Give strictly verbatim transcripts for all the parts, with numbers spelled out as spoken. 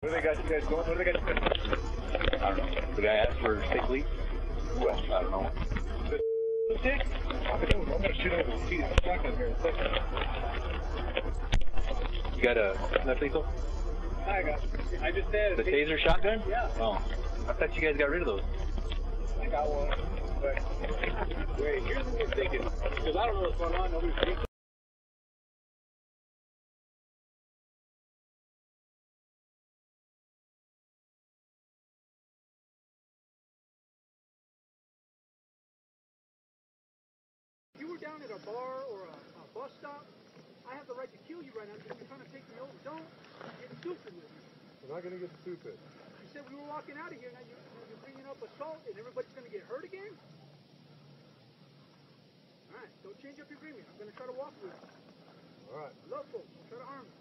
Where they got you guys going? Where they got you guys? I don't know. Did I ask for sick leave? Well, I don't know. The dick? I'm gonna shoot over the seat. I'm stuck in here in a second. You got a sniper lethal? I got it. I just said... The taser shotgun? Yeah. Oh. I thought you guys got rid of those. I got one. But wait, here's what we're thinking. Because I don't know what's going on. Nobody's thinking. Down at a bar or a, a bus stop, I have the right to kill you right now because you're trying to take me over. Don't get stupid with me. We're not going to get stupid. You said we were walking out of here. Now you're, you're bringing up assault and everybody's going to get hurt again? All right, don't change up your agreement. I'm going to try to walk with you. All right. Love folks. Don't try to harm me.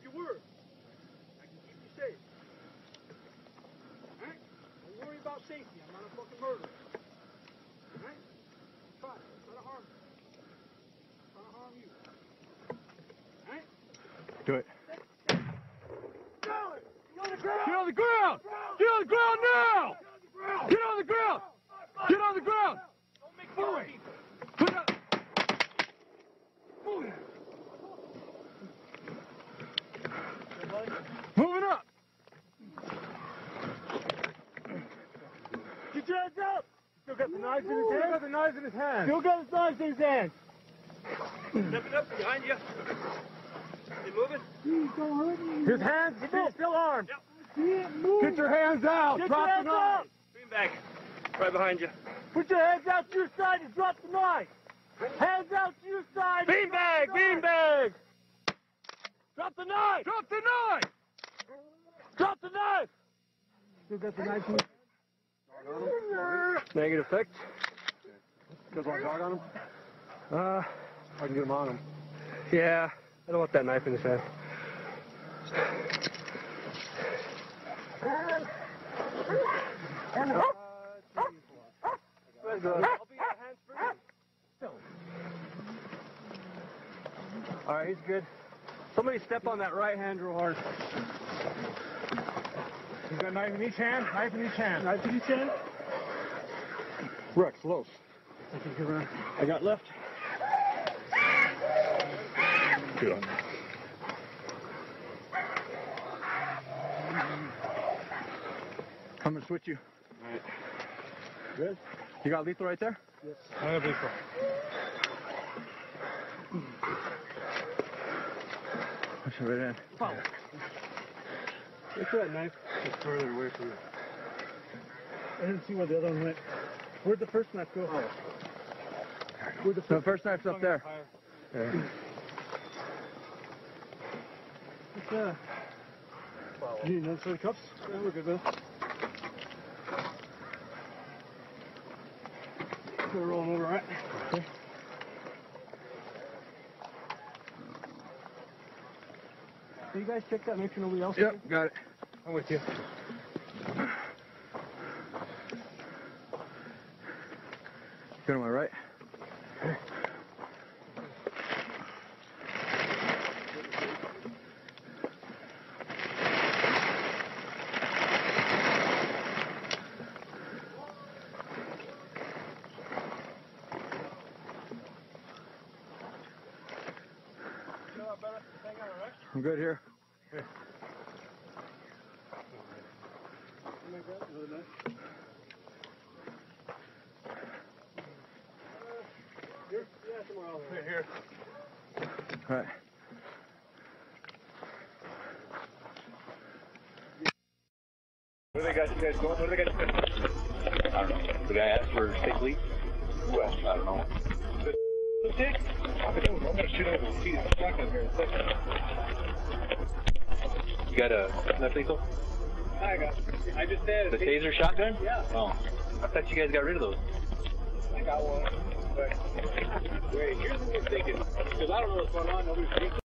Keep your word. I can keep you safe. All right? Don't worry about safety. I'm not a fucking murderer. All right? Try it. Do it. Get on the ground! Get on the ground! Get on the ground now! Get on the ground! Get on the ground! Don't make noise! Put up! Move it! Move it up! Get your hands up! Still got the knives in his hand? Still got the knives in his hand. Still got the knives in his hand. Stepping up behind you. You moving? Please don't hurt me. His hands still, still armed. Yep. Can't move. Get your hands out. Get drop your hands the knife. Lean back. Right behind you. Put your hands out to your side and drop the knife. Hands out to your side. Bean bag. Bean bag. Drop the knife. Drop the knife. Drop the knife. Still got the knife. Negative effect. Does one dog on him? Uh, I can get him on him. Yeah. I don't want that knife in his hand. I'll be your hands free. All right, he's good. Somebody step on that right hand real hard. He's got a knife in each hand. Knife in each hand. Knife in each hand. Rex, close. I think you're right. I got left. Good on that. I'm gonna switch you. All right. Good. You got lethal right there? Yes. I have lethal. Push it right in. Follow. Look for that knife. It's further away from you. I didn't see where the other one went. Where'd the first knife go? Oh. Where'd the first, the first knife's up there. Yeah. Yeah. Do you need another set of cuffs? Yeah, we're good, man. We're rolling over, right? Okay. Can you guys check that? Make sure nobody else. Yep, did? Got it. I'm with you. Go to my right. I'm good here. Here. Here. Right here. All right. Where they got you guys going? Where they got you guys? I don't know. Did I ask for sick leave? Well, I don't know. The dick? I'm gonna shoot over the seat. I'm stuck in here in a second. You got a sniper lethal? I got it. I just said... The taser shotgun? Yeah. Oh. I thought you guys got rid of those. I got one. But, wait, here's what we're thinking. Because I don't know what's going on. Nobody's thinking.